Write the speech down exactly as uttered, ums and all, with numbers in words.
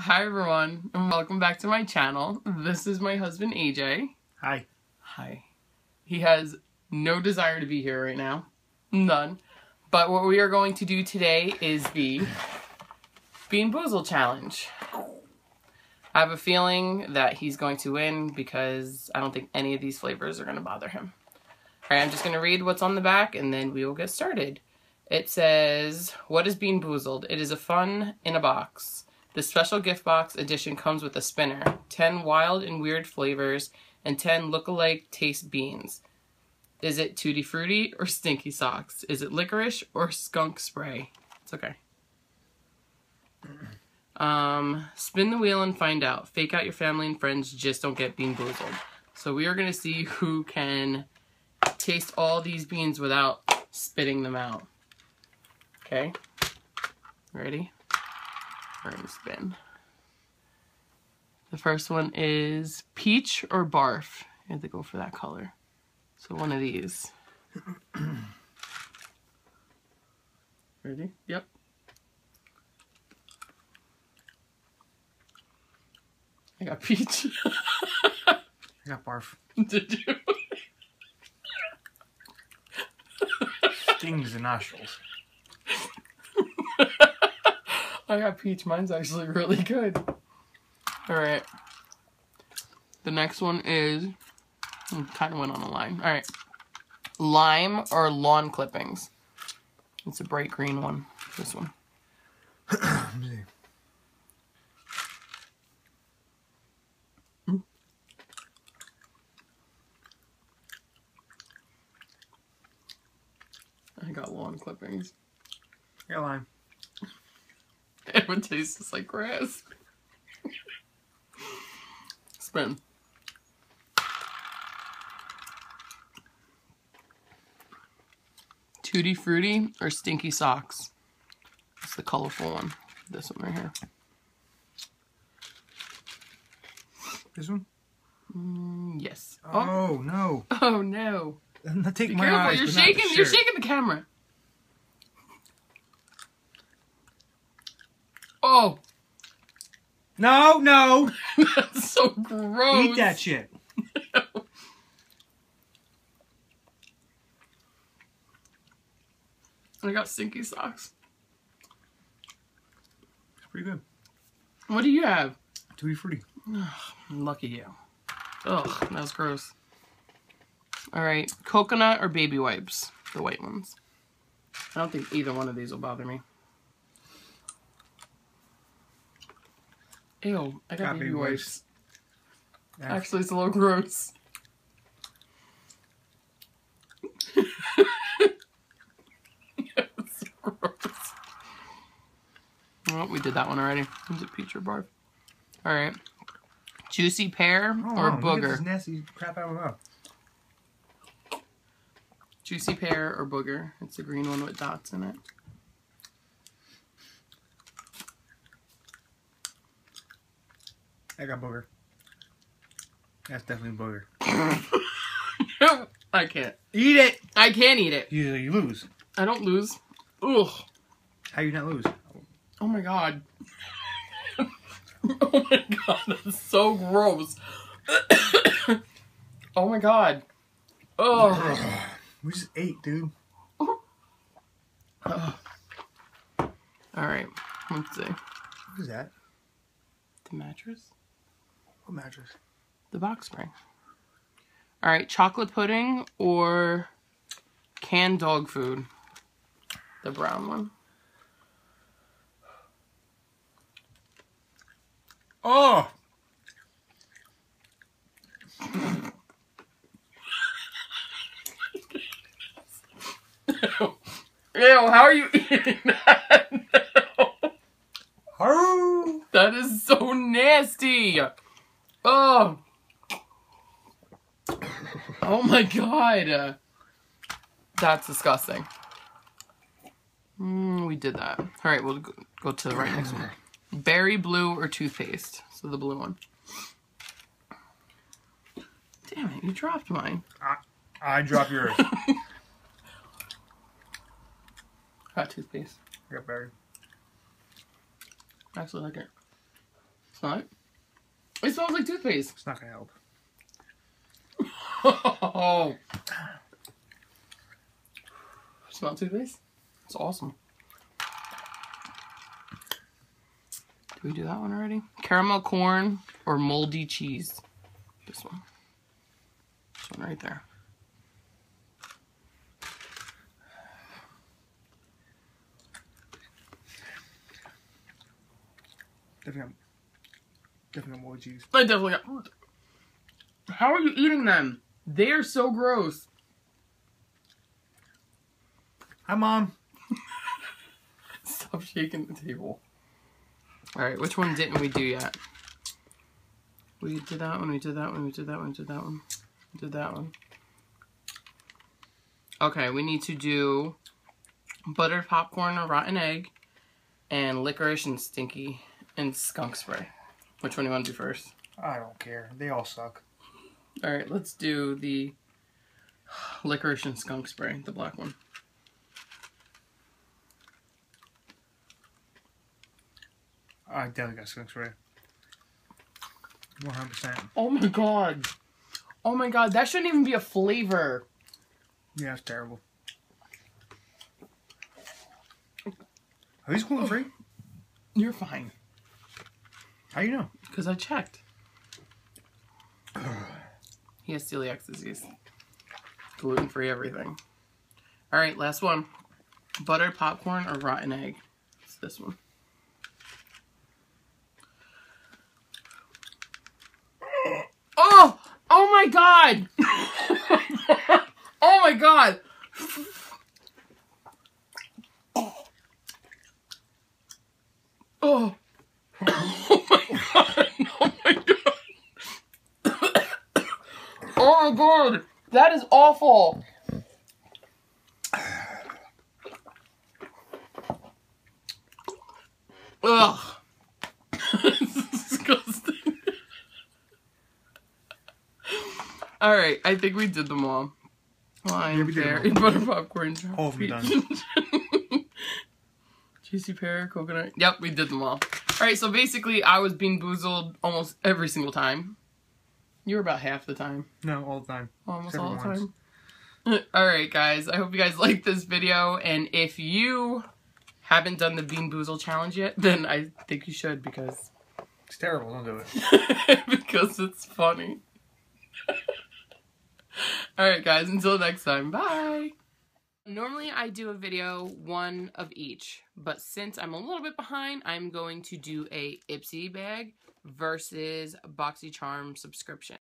Hi everyone, and welcome back to my channel. This is my husband A J. Hi. Hi. He has no desire to be here right now. None. But what we are going to do today is the Bean Boozled challenge. I have a feeling that he's going to win because I don't think any of these flavors are going to bother him. Alright, I'm just going to read what's on the back and then we will get started. It says, what is Bean Boozled? It is a fun in a box. The special gift box edition comes with a spinner, ten wild and weird flavors, and ten look-alike taste beans. Is it Tutti Frutti or Stinky Socks? Is it licorice or skunk spray? It's okay. Um, spin the wheel and find out. Fake out your family and friends, just don't get Bean Boozled. So we are going to see who can taste all these beans without spitting them out. Okay, ready? We're gonna spin. The first one is peach or barf. I had to go for that color. So one of these. Ready? Yep. I got peach. I got barf. Did you? Stings the nostrils. I got peach. Mine's actually really good. Alright. The next one is... kind of went on a line. Alright. Lime or lawn clippings? It's a bright green one. This one. mm. I got lawn clippings. I got lime. It would taste just like grass. Spin. Tutti Frutti or Stinky Socks? It's the colorful one. This one right here. This one? Mm, yes. Oh, oh no. Oh no. I'm not taking Be my careful. Eyes. You're shaking. You're shaking the camera. Oh. No, no. That's so gross. Eat that shit. No. I got Stinky Socks. It's pretty good. What do you have? Tutti Frutti. Lucky you. Ugh, that was gross. Alright, coconut or baby wipes? The white ones. I don't think either one of these will bother me. Ew, I got, got baby wipes. wipes. Actually, it's a little gross. That's gross. Well, we did that one already. Was it peach or barf? Alright. Juicy pear oh, or wow, booger? This nasty crap out of my mouth. Juicy pear or booger? It's the green one with dots in it. I got booger. That's definitely booger. No, I can't. Eat it! I can't eat it. You, you lose. I don't lose. Ugh. How you not lose? Oh my god. Oh my god, that's so gross. Oh my god. Ugh. We just ate, dude. Alright, let's see. What is that? The mattress? Mattress. The box spring. Alright, chocolate pudding or canned dog food? The brown one. Oh! Ew. Ew, how are you eating that? No. That is so nasty! Oh! Oh my god! That's disgusting. Mm, we did that. Alright, we'll go to the right next one. Berry blue or toothpaste? So the blue one. Damn it, you dropped mine. I, I dropped yours. Hot toothpaste. I got berry. I actually like it. It's not. It smells like toothpaste. It's not gonna help. Oh. Smell toothpaste? It's awesome. Did we do that one already? Caramel corn or moldy cheese? This one. This one right there. Definitely, definitely moldy cheese. I definitely got... How are you eating them? They are so gross. Hi, Mom. Stop shaking the table. Alright, which one didn't we do yet? We did that one, we did that one, we did that one, we did that one. We did that one. Okay, we need to do buttered popcorn or rotten egg and licorice and stinky and skunk spray. Which one do you want to do first? I don't care. They all suck. Alright, let's do the licorice and skunk spray, the black one. I definitely got skunk spray. one hundred percent. Oh my god. Oh my god, that shouldn't even be a flavor. Yeah, it's terrible. Are these gluten free? You're fine. How you know? Because I checked. He has celiac disease. Gluten free everything. Alright, last one. Buttered popcorn or rotten egg? It's this one. Oh! Oh my god! Oh my god! Oh! Oh my god! Oh my god! Oh my god, that is awful. Ugh. It's disgusting. Alright, I think we did them all. Lime, berry, butter popcorn. All of them done. Juicy pear, coconut. Yep, we did them all. Alright, so basically I was bean boozled almost every single time. You were about half the time. No, all the time. Almost all the time. Alright guys, I hope you guys liked this video, and if you haven't done the Bean Boozled challenge yet, then I think you should, because... It's terrible, don't do it. Because it's funny. Alright guys, until next time, bye! Normally I do a video, one of each, but since I'm a little bit behind, I'm going to do a Ipsy bag versus Boxycharm subscription.